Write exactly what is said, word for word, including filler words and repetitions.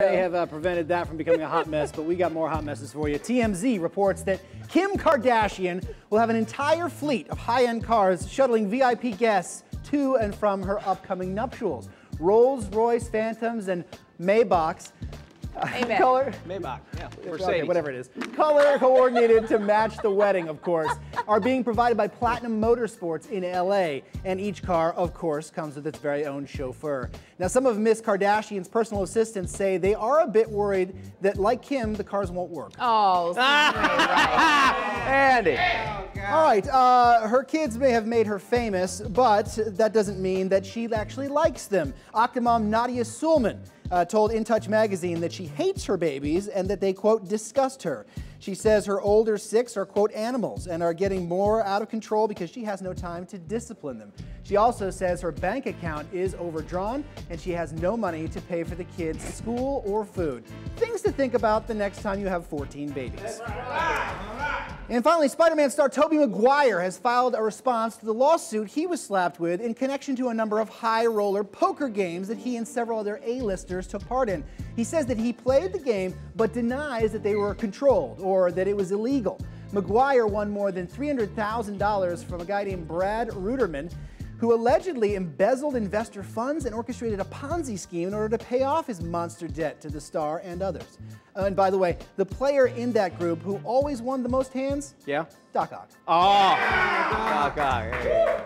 They have uh, prevented that from becoming a hot mess, but we got more hot messes for you. T M Z reports that Kim Kardashian will have an entire fleet of high-end cars shuttling V I P guests to and from her upcoming nuptials. Rolls-Royce Phantoms and Maybachs. Uh, color, Maybach, yeah, okay, whatever it is. Color coordinated to match the wedding, of course, are being provided by Platinum Motorsports in L A. And each car, of course, comes with its very own chauffeur. Now, some of Miss Kardashian's personal assistants say they are a bit worried that, like Kim, the cars won't work. Oh, so right. Andy. Oh, all right, uh, her kids may have made her famous, but that doesn't mean that she actually likes them. Octomom Nadya Suleman Uh, told In Touch magazine that she hates her babies and that they, quote, disgust her. She says her older six are, quote, animals and are getting more out of control because she has no time to discipline them. She also says her bank account is overdrawn and she has no money to pay for the kids' school or food. Things to think about the next time you have fourteen babies. And finally, Spider-Man star Tobey Maguire has filed a response to the lawsuit he was slapped with in connection to a number of high-roller poker games that he and several other A-listers took part in. He says that he played the game but denies that they were controlled or that it was illegal. Maguire won more than three hundred thousand dollars from a guy named Brad Ruderman, who allegedly embezzled investor funds and orchestrated a Ponzi scheme in order to pay off his monster debt to the star and others. Uh, and by the way, the player in that group who always won the most hands? Yeah. Doc Ock. Oh, yeah. Doc Ock. Yeah.